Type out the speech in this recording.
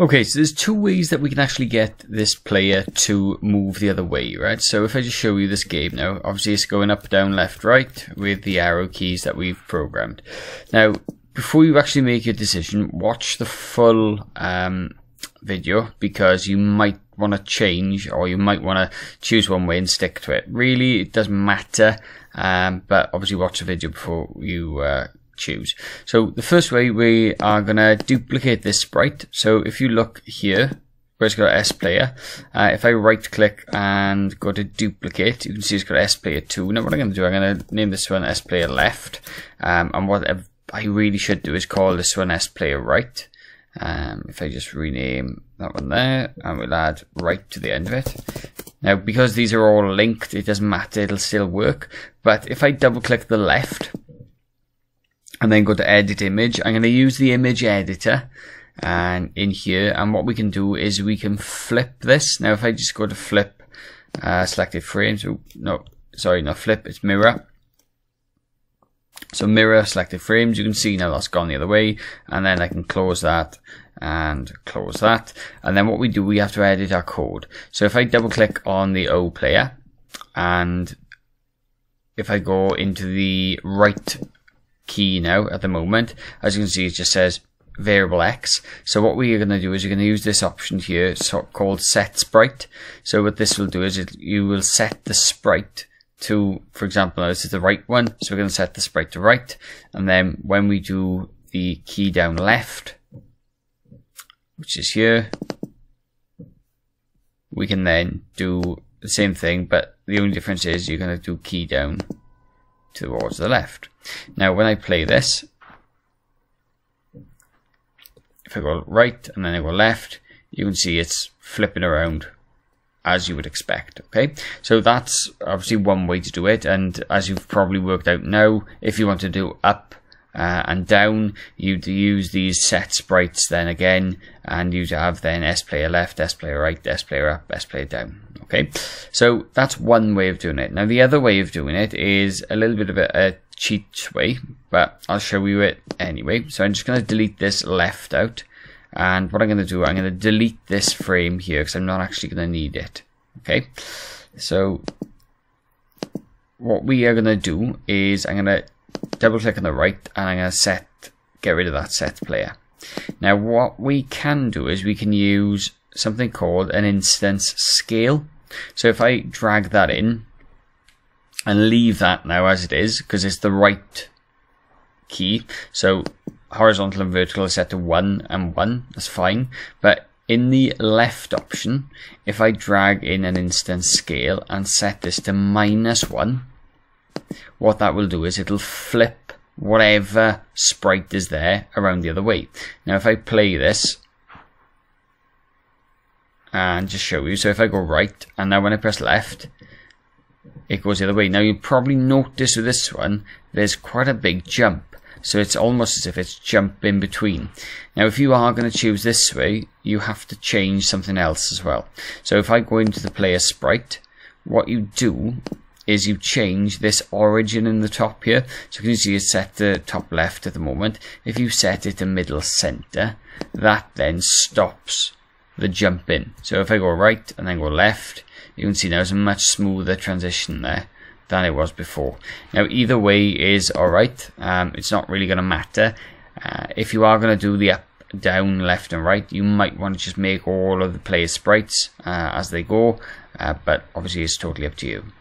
Okay, so there's two ways that we can actually get this player to move the other way, right? So if I just show you this game now, obviously it's going up, down, left, right with the arrow keys that we've programmed. Now, before you actually make your decision, watch the full video, because you might want to change, or you might want to choose one way and stick to it. Really, it doesn't matter, but obviously watch the video before you choose. So the first way, we are going to duplicate this sprite. So if you look here, where it's got S Player, if I right click and go to duplicate, you can see it's got S Player 2. Now what I'm going to do, I'm going to name this one S Player Left, and what I really should do is call this one S Player Right. If I just rename that one there, and we'll add right to the end of it. Now, because these are all linked, it doesn't matter, it'll still work. But if I double click the left and then go to edit image, I'm going to use the image editor and in here, and what we can do is we can flip this. Now if I just go to flip selected frames, it's mirror. So mirror selected frames, you can see now that's gone the other way, and then I can close that and close that. And then what we do, we have to edit our code. So if I double click on the O Player, and if I go into the right key now at the moment, as you can see it just says variable X. So what we're going to do is you're going to use this option here called set sprite. So what this will do is you will set the sprite to, for example, this is the right one, so we're going to set the sprite to right, and then when we do the key down left, which is here, we can then do the same thing, but the only difference is you're going to do key down towards the left. Now when I play this, if I go right and then I go left, you can see it's flipping around as you would expect. Okay, so that's obviously one way to do it, and as you've probably worked out now, if you want to do up and down, you'd use these set sprites then again, and you'd have then S Player Left, S Player Right, S Player Up, S Player Down. Okay, so that's one way of doing it. Now the other way of doing it is a little bit of a cheat way, but I'll show you it anyway. So I'm just going to delete this left out. And what I'm going to do, I'm going to delete this frame here because I'm not actually going to need it. Okay, so what we are going to do is I'm going to double click on the right, and I'm going to get rid of that set player. Now what we can do is we can use something called an instance scale. So if I drag that in and leave that now as it is, because it's the right key, so horizontal and vertical are set to 1 and 1, that's fine. But in the left option, if I drag in an instance scale and set this to -1, what that will do is it'll flip whatever sprite is there around the other way. Now if I play this and just show you, so if I go right and now when I press left, it goes the other way. Now you probably notice with this one there's quite a big jump, so it's almost as if it's jump in between. Now if you are going to choose this way, you have to change something else as well. So if I go into the player sprite, what you do is you change this origin in the top here. So you can see it's set to top left at the moment. If you set it to middle center, that then stops the jump in. So if I go right and then go left, you can see now it's a much smoother transition there than it was before. Now either way is alright, it's not really going to matter. If you are going to do the up, down, left and right, you might want to just make all of the player sprites as they go, but obviously it's totally up to you.